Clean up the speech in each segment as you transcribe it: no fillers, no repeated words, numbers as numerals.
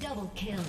Double kill.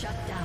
Shut down.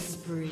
Spree.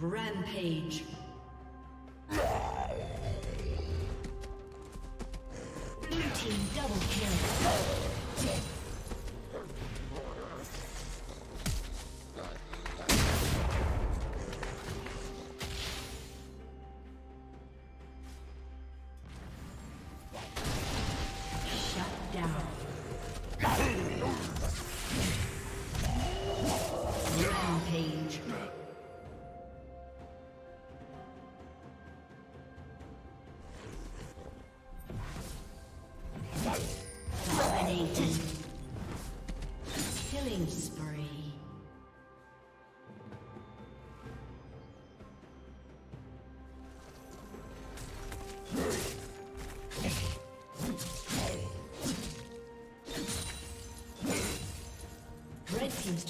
Rampage. Blue team double kill. Killing spree. Red team's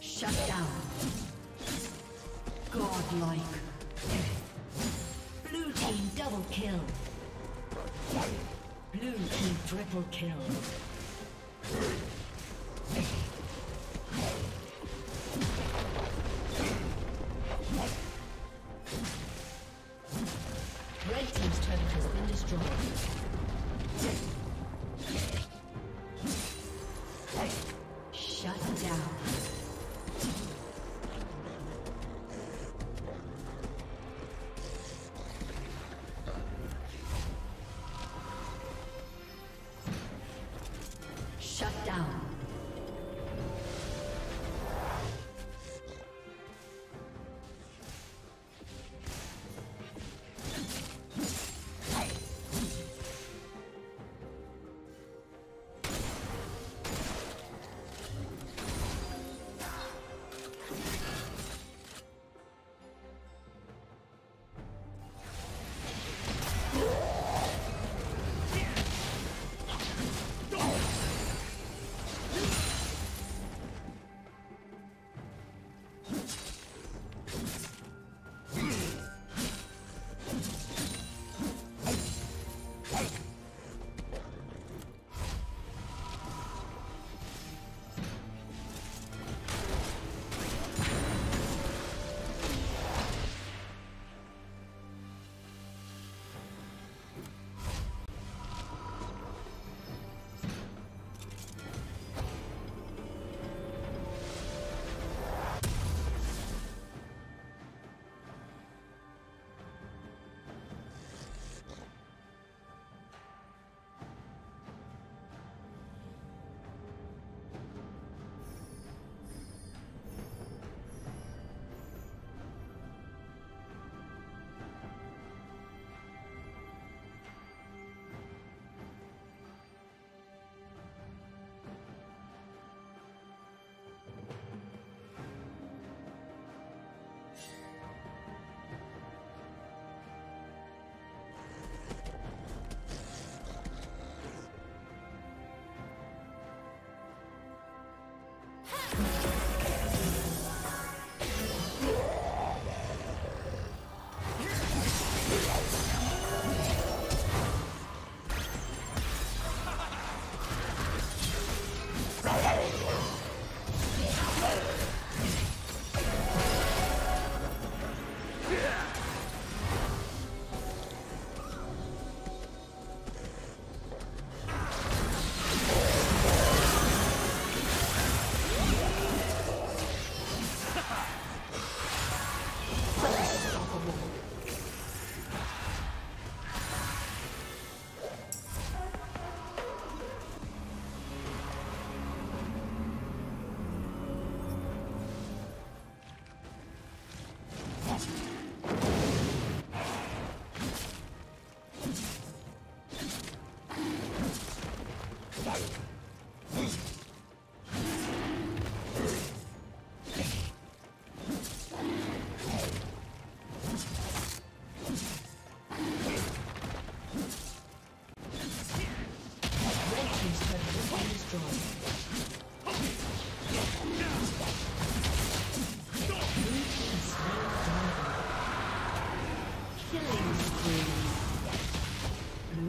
Shut down.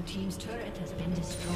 Team's turret has been destroyed.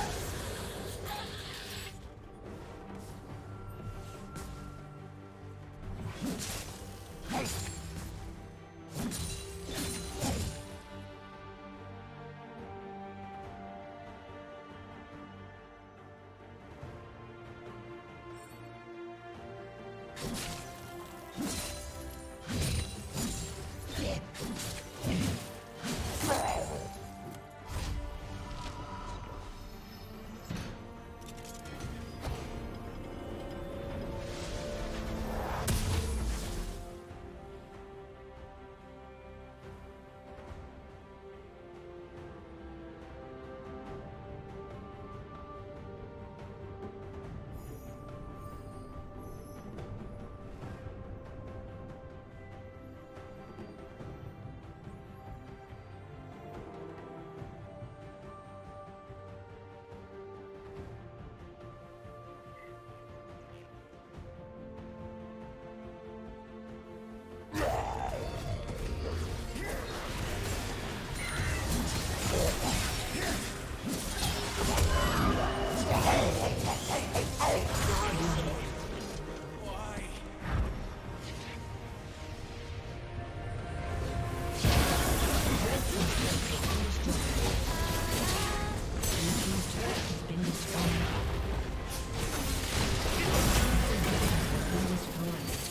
Destroyed.